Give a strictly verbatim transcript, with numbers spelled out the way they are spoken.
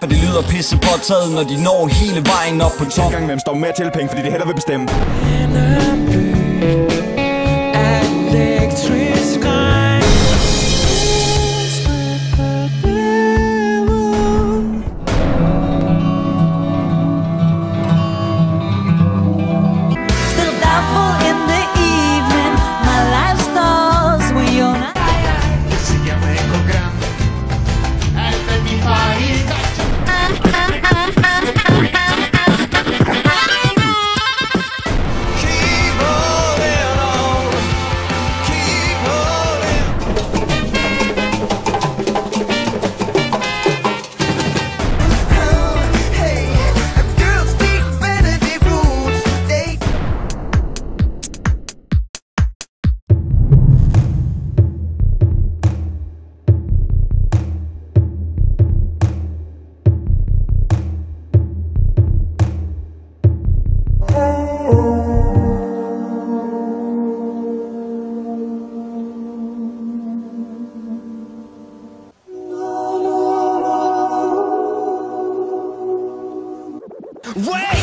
For det lyder pisse påtaget, når de når hele vejen op på top. Tænk gang hvem står med at tælle penge, fordi de hellere vil bestemme. Wait!